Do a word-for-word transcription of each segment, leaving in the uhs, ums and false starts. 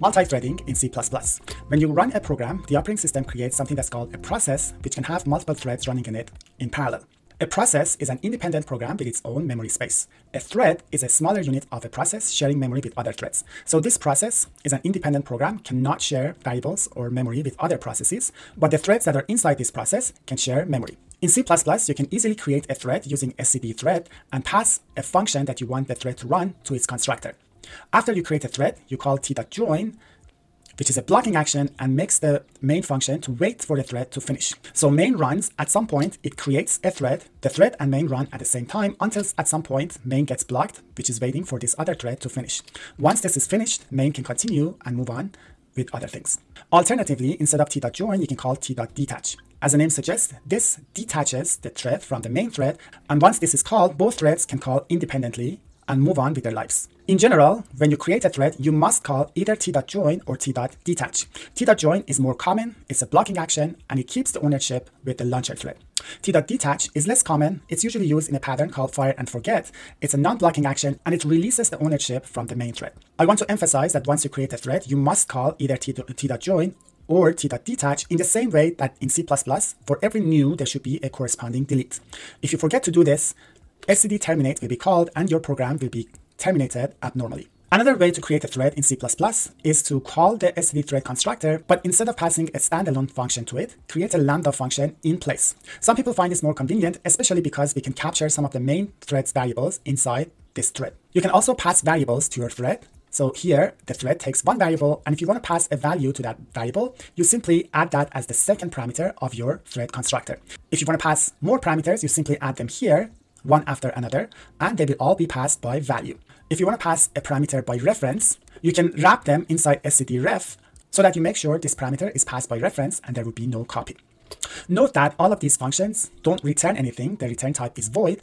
multi-threading in C plus plus. When you run a program, the operating system creates something that's called a process, which can have multiple threads running in it in parallel. A process is an independent program with its own memory space. A thread is a smaller unit of a process sharing memory with other threads. So this process is an independent program, cannot share variables or memory with other processes, but the threads that are inside this process can share memory. In C plus plus, you can easily create a thread using std::thread and pass a function that you want the thread to run to its constructor. After you create a thread, you call t.join, which is a blocking action and makes the main function to wait for the thread to finish. So main runs at some point, it creates a thread, the thread and main run at the same time until at some point main gets blocked, which is waiting for this other thread to finish. Once this is finished, main can continue and move on with other things. Alternatively, instead of t.join, you can call t.detach. As the name suggests, this detaches the thread from the main thread, and once this is called, both threads can call independently and move on with their lives. In general, when you create a thread, you must call either t.join or t.detach. t.join is more common, it's a blocking action, and it keeps the ownership with the launcher thread. t.detach is less common, it's usually used in a pattern called fire and forget. It's a non-blocking action, and it releases the ownership from the main thread. I want to emphasize that once you create a thread, you must call either t.join or t.detach in the same way that in C plus plus, for every new, there should be a corresponding delete. If you forget to do this, std::terminate will be called and your program will be terminated abnormally. Another way to create a thread in C plus plus is to call the std::thread constructor, but instead of passing a standalone function to it, create a lambda function in place. Some people find this more convenient, especially because we can capture some of the main thread's variables inside this thread. You can also pass variables to your thread. So here, the thread takes one variable, and if you want to pass a value to that variable, you simply add that as the second parameter of your thread constructor. If you want to pass more parameters, you simply add them here, one after another, and they will all be passed by value. If you want to pass a parameter by reference, you can wrap them inside std::ref so that you make sure this parameter is passed by reference and there will be no copy. Note that all of these functions don't return anything, the return type is void,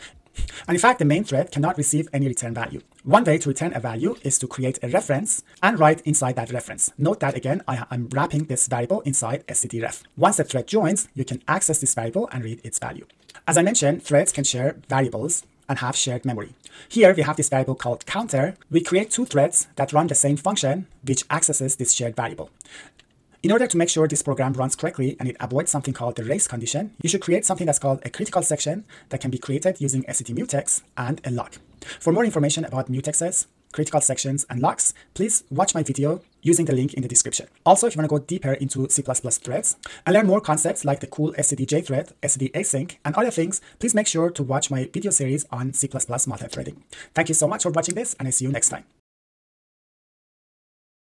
and in fact the main thread cannot receive any return value. One way to return a value is to create a reference and write inside that reference. Note that again, I am wrapping this variable inside std::ref. Once the thread joins, you can access this variable and read its value. As I mentioned, threads can share variables and have shared memory. Here we have this variable called counter. We create two threads that run the same function, which accesses this shared variable. In order to make sure this program runs correctly and it avoids something called the race condition, you should create something that's called a critical section that can be created using std::mutex and a lock. For more information about mutexes, critical sections, and locks, please watch my video using the link in the description. Also, if you want to go deeper into C plus plus threads and learn more concepts like the cool std::jthread, std::async, and other things, please make sure to watch my video series on C plus plus multithreading. Thank you so much for watching this, and I see you next time.